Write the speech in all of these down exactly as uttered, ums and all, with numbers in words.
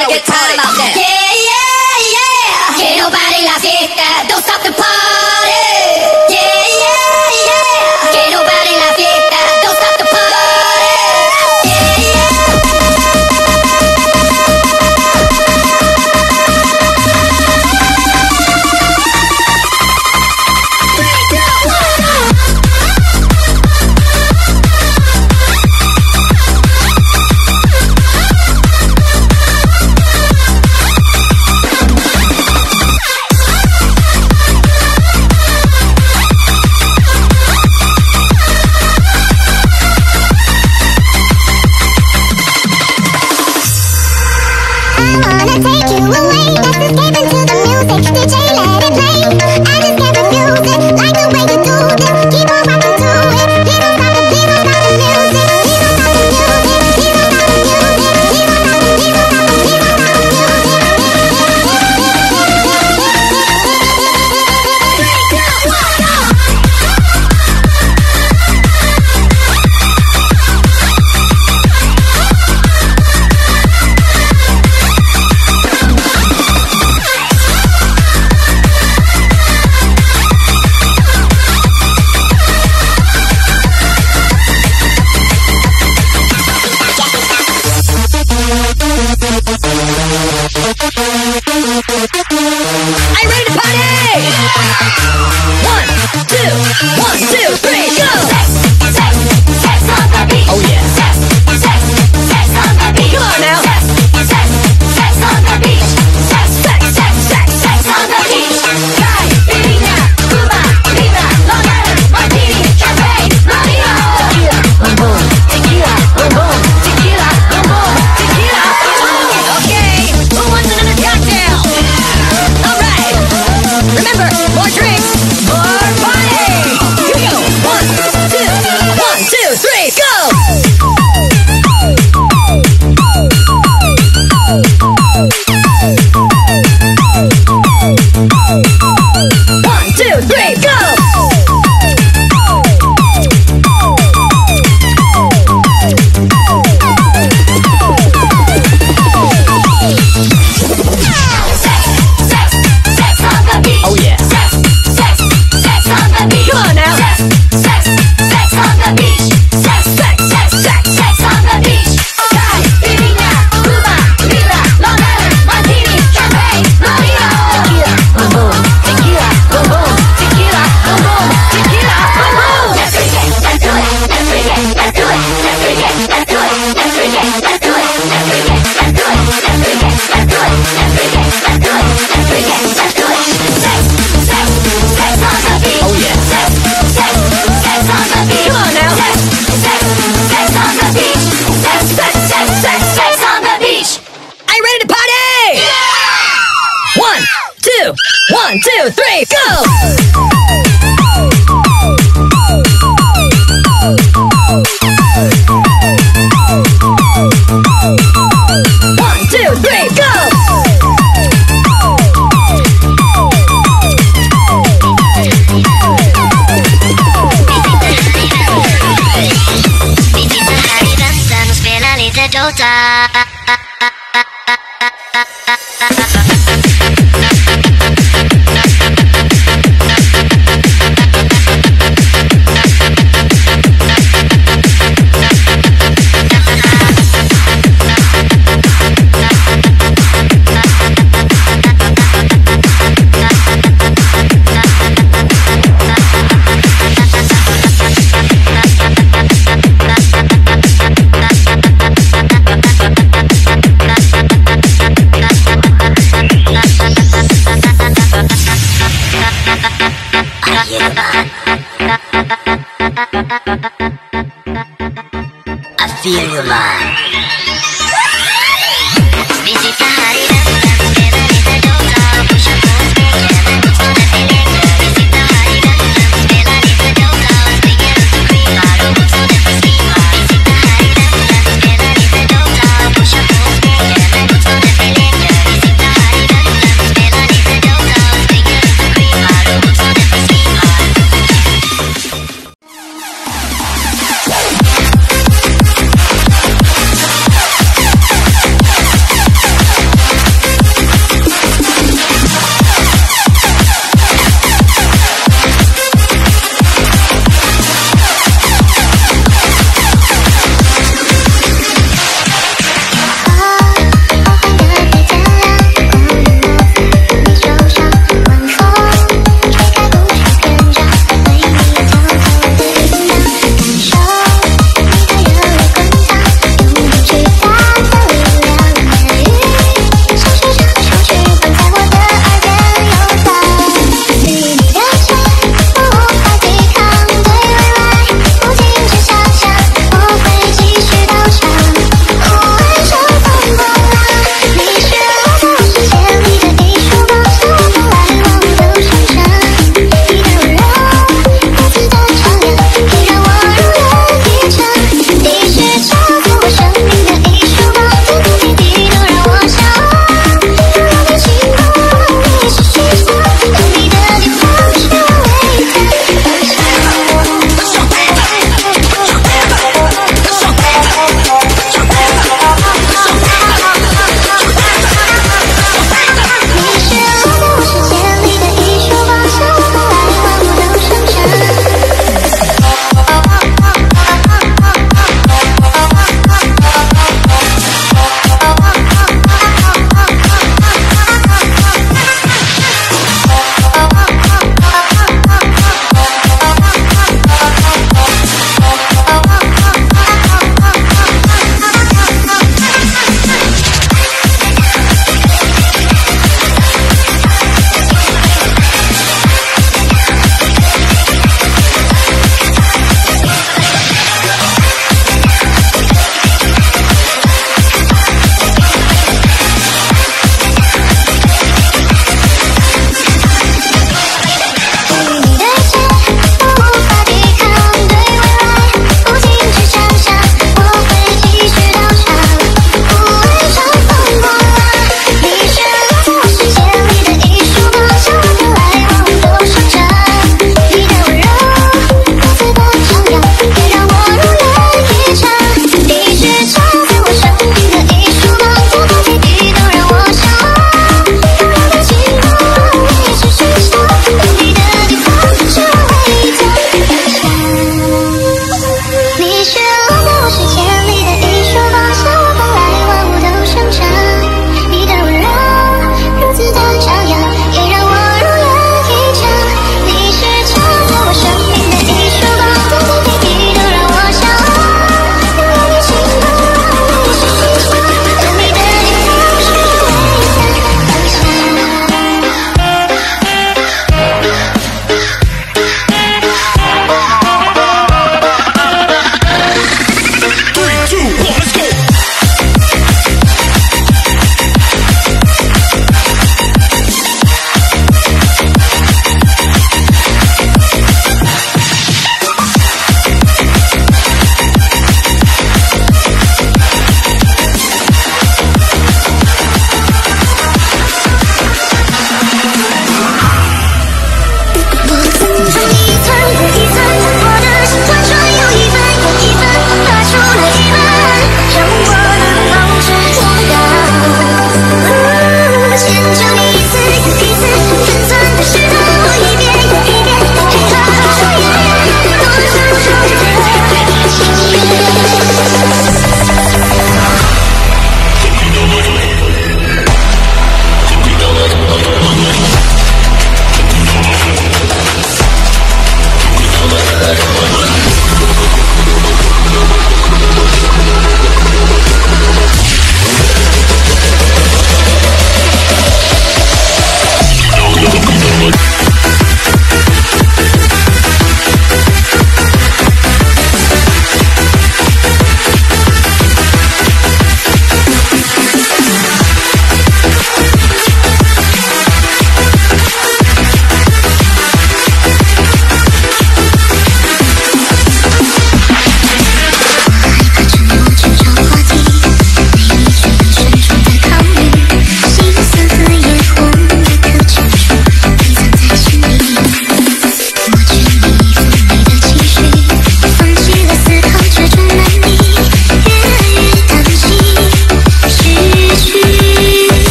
gonna get tired about that. Yeah, yeah, yeah. Que no pare la fiesta. Don't stop the party. Yeah, yeah, yeah. Que no pare la fiesta. Don't stop the party. Yeah,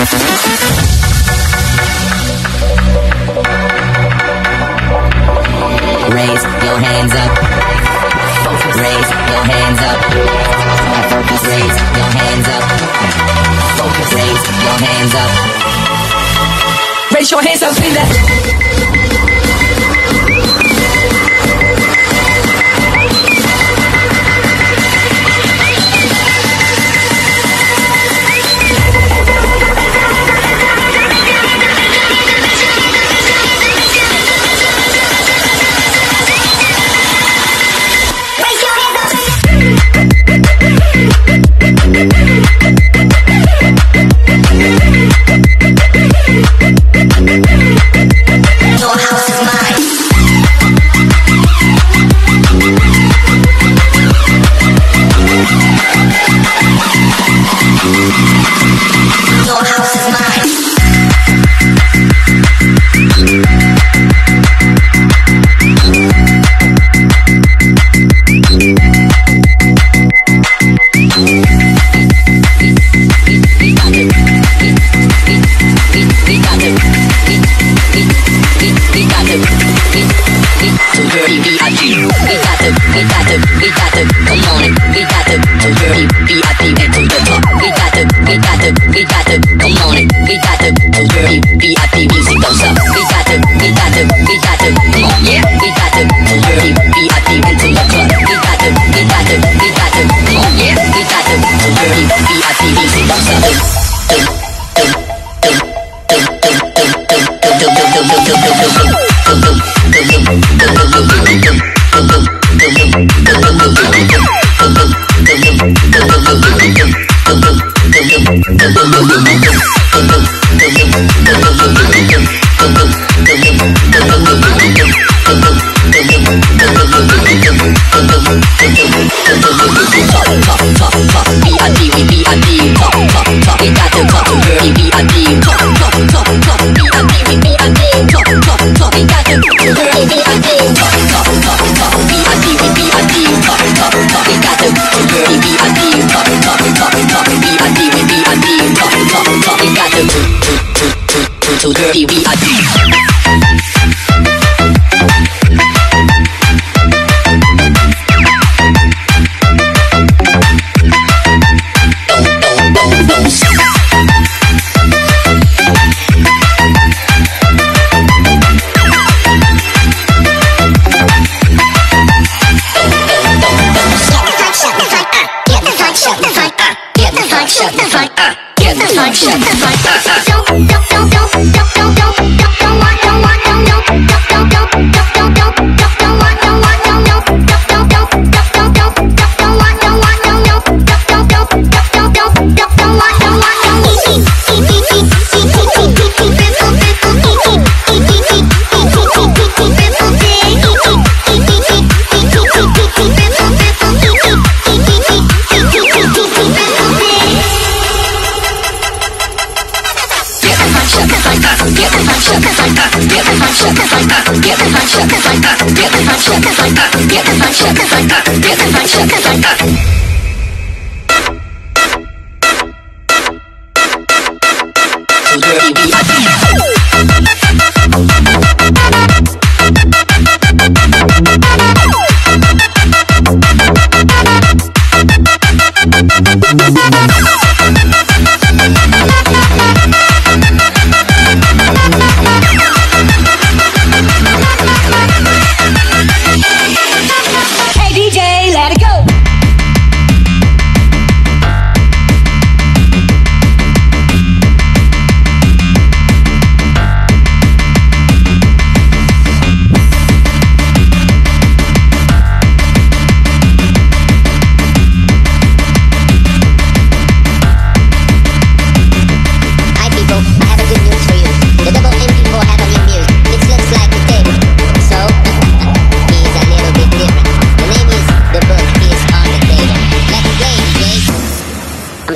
Raise your hands up. Raise your hands up. Raise your hands up. Raise your hands up. Raise your hands up in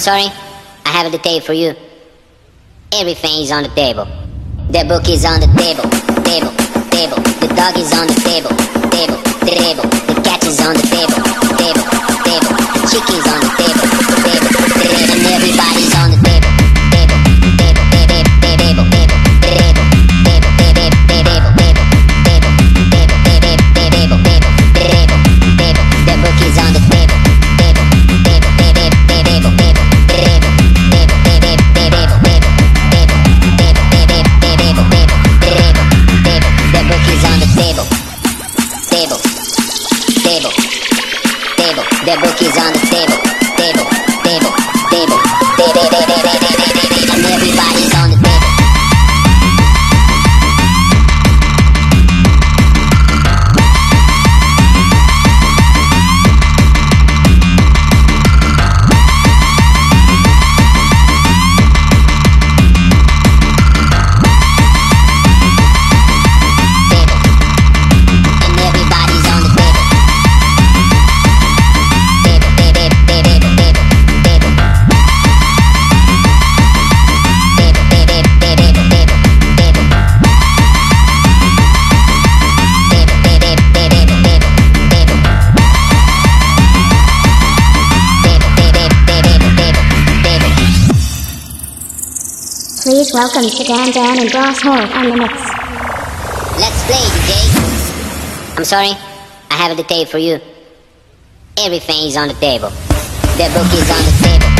sorry, I have the tape for you. Everything is on the table. The book is on the table, table, table. The dog is on the table, table, table. The cat is on the table, table, table. The chick is on the table, table, table. And everybody's on the table, table, table. That book is on the table, table, table, table, table, table, table, and everybody's on the table. Please welcome to Dan, Dan and Ross Hall on the mix. Let's play, D J. I'm sorry, I have a detail for you. Everything is on the table. The book is on the table.